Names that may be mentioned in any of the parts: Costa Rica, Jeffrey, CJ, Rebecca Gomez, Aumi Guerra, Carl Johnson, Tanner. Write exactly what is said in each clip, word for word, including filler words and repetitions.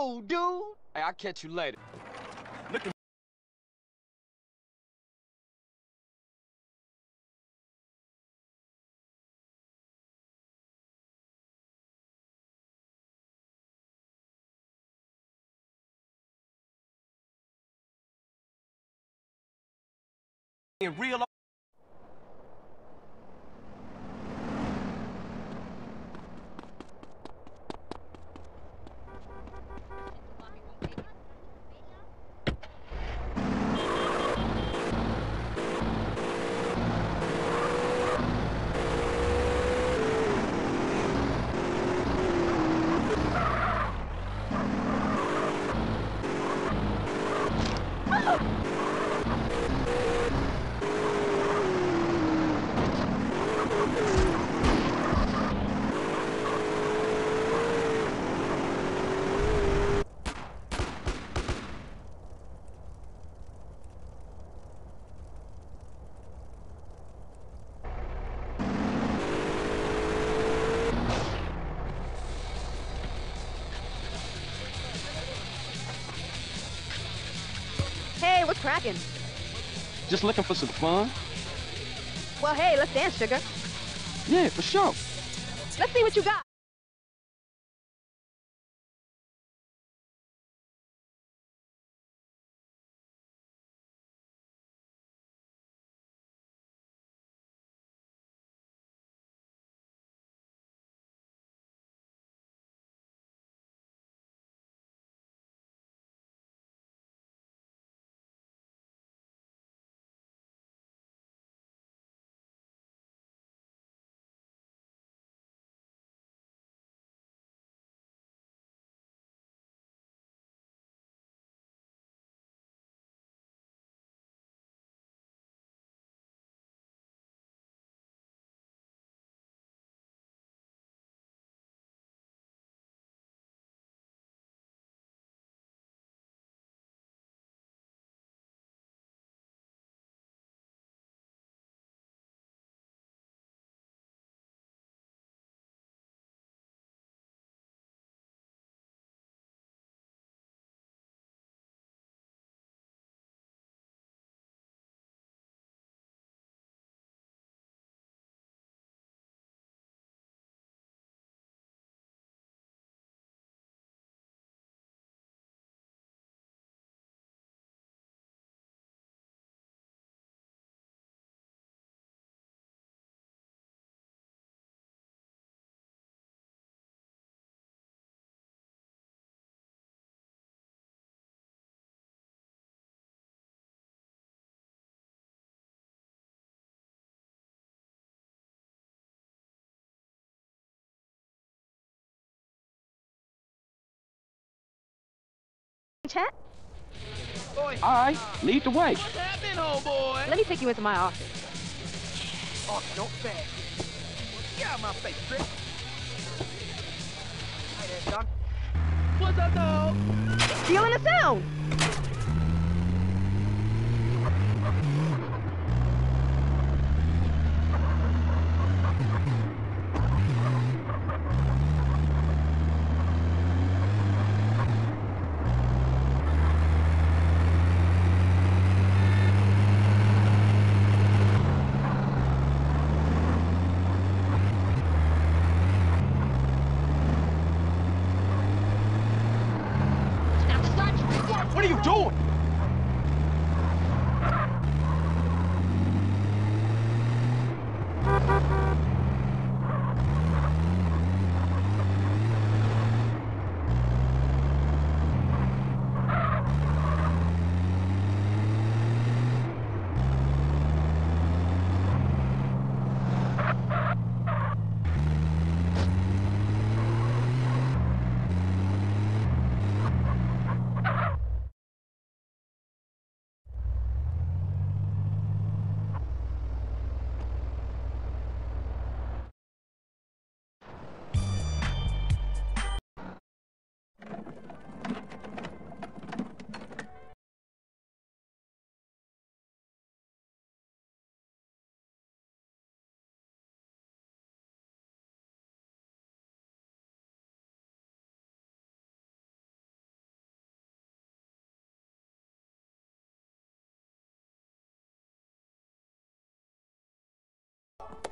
cold, dude. Hey, I'll catch you later. Looking real. Cracking. Just looking for some fun. Well, hey, let's dance, sugar. Yeah, for sure. Let's see what you got. Chat? Boy. All right, lead the way. What's happening, old boy? Let me take you into my office. Oh, don't bag. Get out of my face, Chris. Hi there, Doc. What's up, dog? Feeling the sound.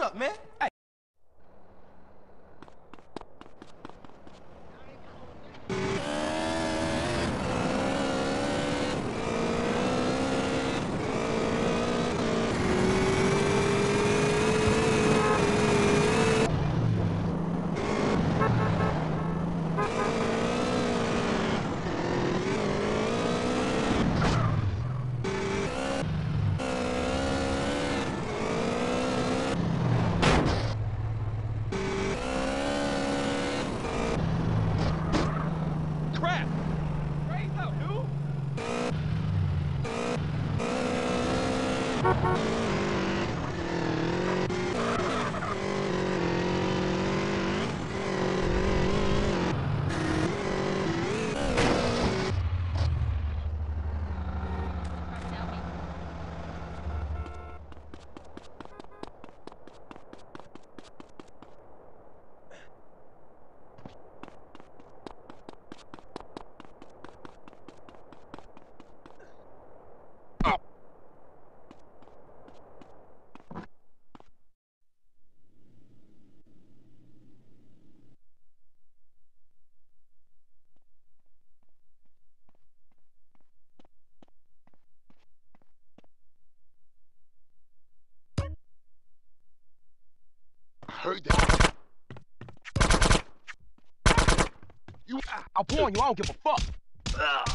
hold up, man. Hey. Heard that. You, I'll warn you, I don't give a fuck. Ugh.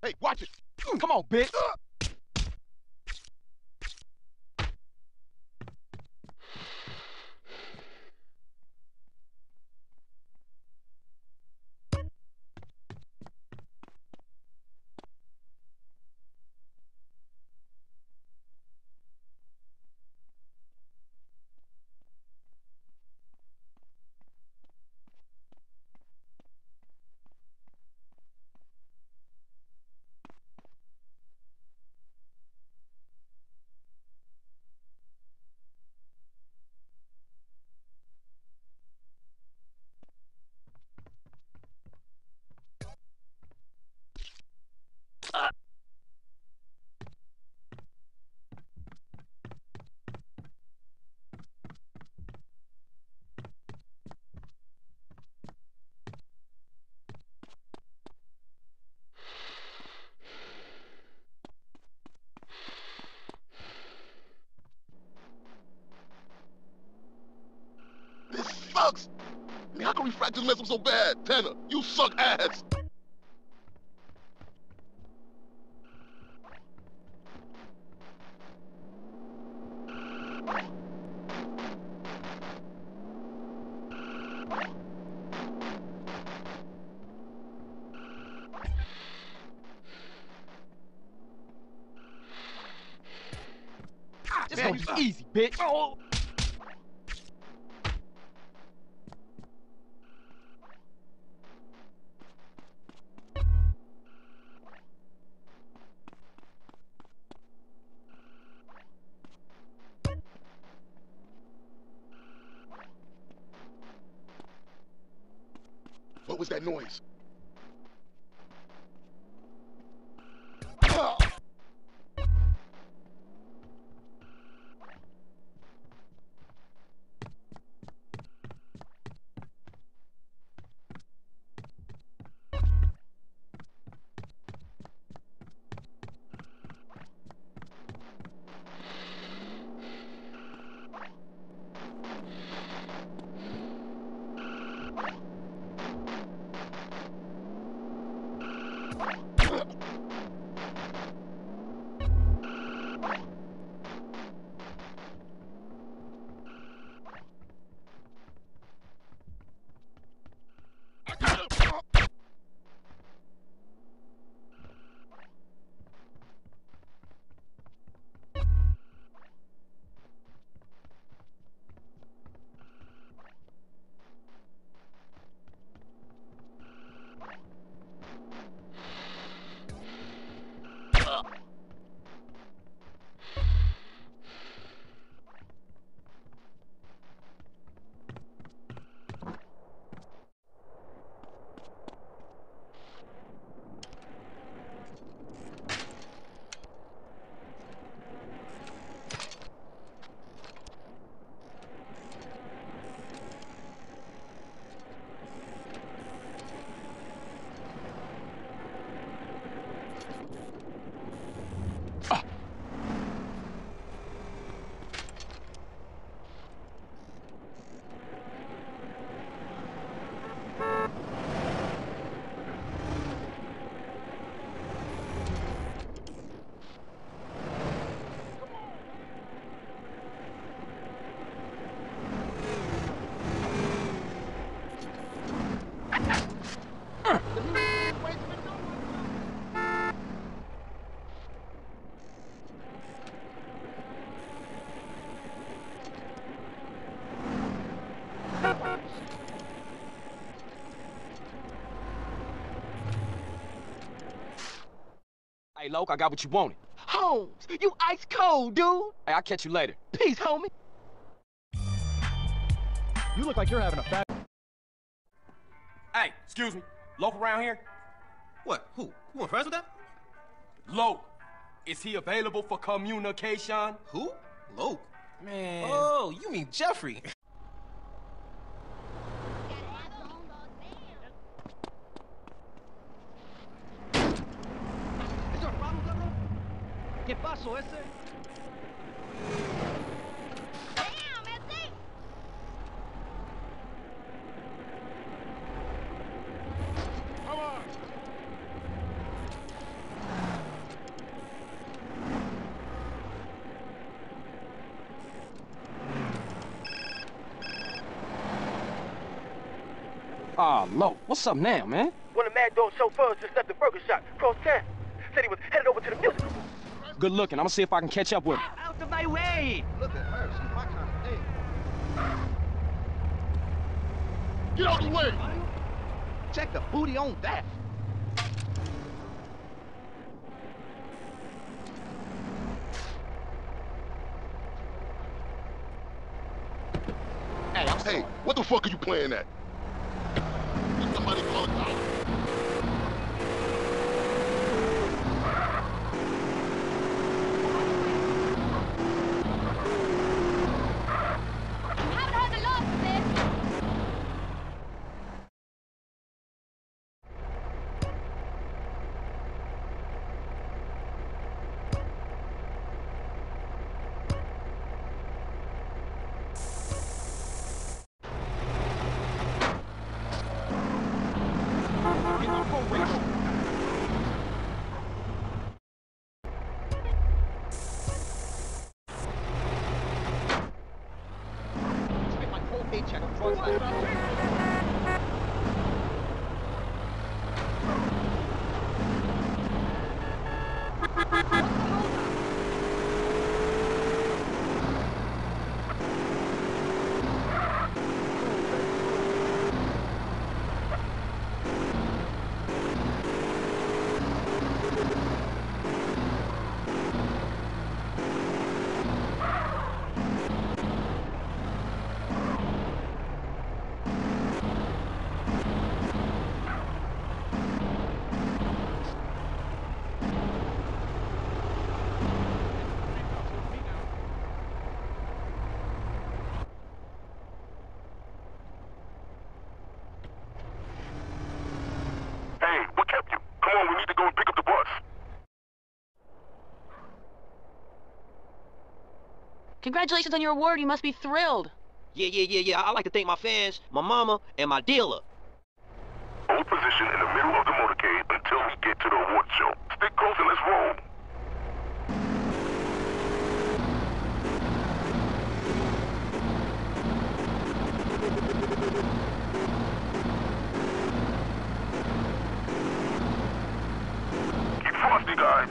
Hey, watch it! Come on, bitch! How can we fragilism so bad? Tanner, you suck ass! Ah, this man, gonna be easy, bitch! Oh. What was that noise? Hey, Loke, I got what you wanted. Holmes, you ice cold, dude. Hey, I'll catch you later. Peace, homie. You look like you're having a fat. Hey, excuse me. Loke around here? What? Who? You want friends with that? Loke. Is he available for communication? Who? Loke? Man. Oh, you mean Jeffrey. ¿Qué pasó ese? Ah, oh, Loke, what's up now, man? One of Madd Dogg's chauffeurs just left the burger shop, across town. Said he was headed over to the music. Good looking. I'm gonna see if I can catch up with him. Out of my way! Look at her. She's my kind of thing. Get out of the way! Check the booty on that. Hey, I'm sorry. Hey, what the fuck are you playing at? Somebody call it out. Congratulations on your award, you must be thrilled. Yeah, yeah, yeah, yeah. I like to thank my fans, my mama, and my dealer. Hold position in the middle of the motorcade until we get to the award show. Stick close and let's roll. Keep frosty, guys.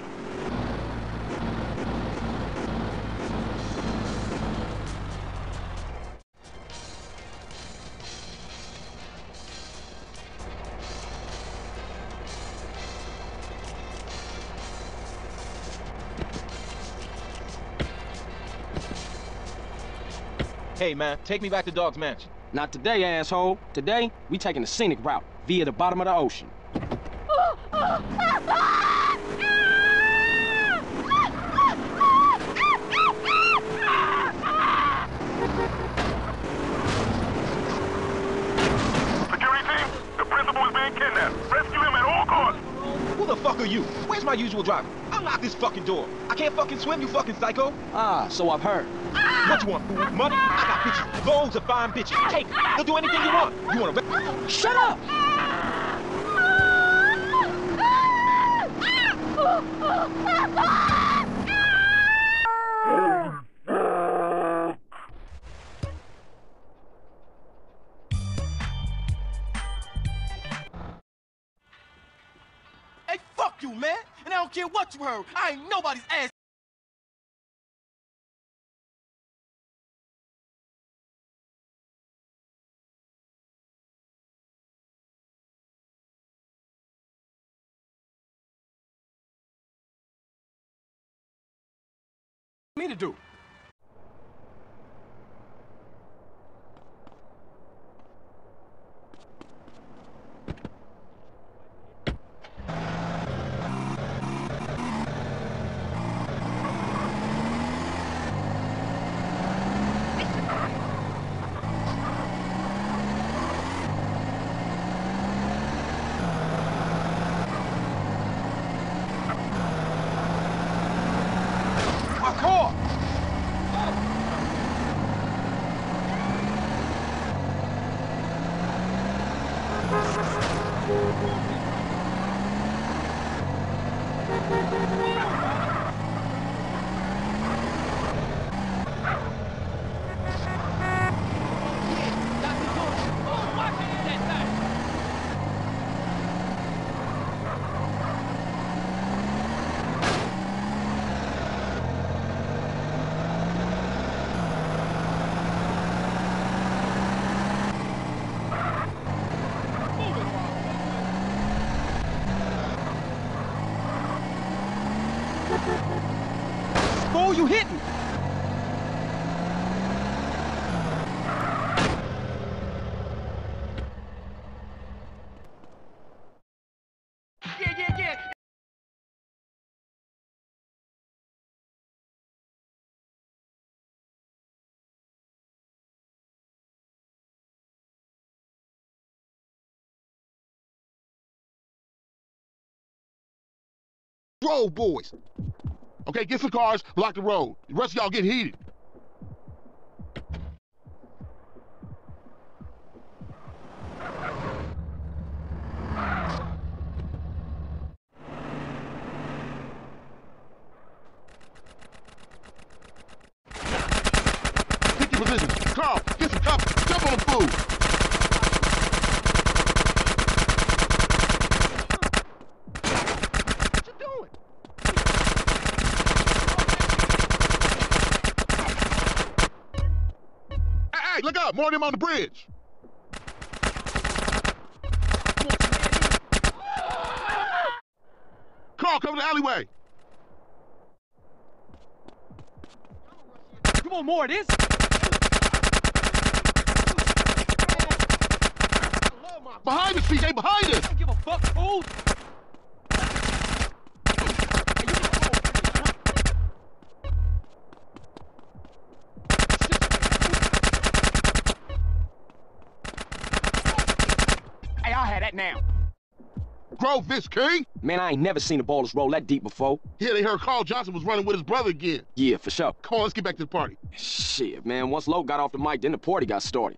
Hey, man, take me back to Dogg's mansion. Not today, asshole. Today, we taking the scenic route via the bottom of the ocean. Fuck are you? Where's my usual driver? Unlock this fucking door. I can't fucking swim, you fucking psycho. Ah, so I've heard. What you want, fool? Money? I got bitches. Loads of fine bitches. Take them. They'll do anything you want. You want to... Shut up! You, man, and I don't care what you heard. I ain't nobody's ass. What do you need to do? You hit me! Roll, boys! Okay, get some cars, block the road. The rest of y'all get heated. Pick your position. Carl, get some cover. Jump on the food. Look out! More of them on the bridge! Carl, cover the alleyway! Come on, more of this! Behind us, C J! Behind us! I don't give a fuck, fool! Now. Grove this, King? Man, I ain't never seen the ballers roll that deep before. Yeah, they heard Carl Johnson was running with his brother again. Yeah, for sure. Come on, let's get back to the party. Shit, man, once Lowe got off the mic, then the party got started.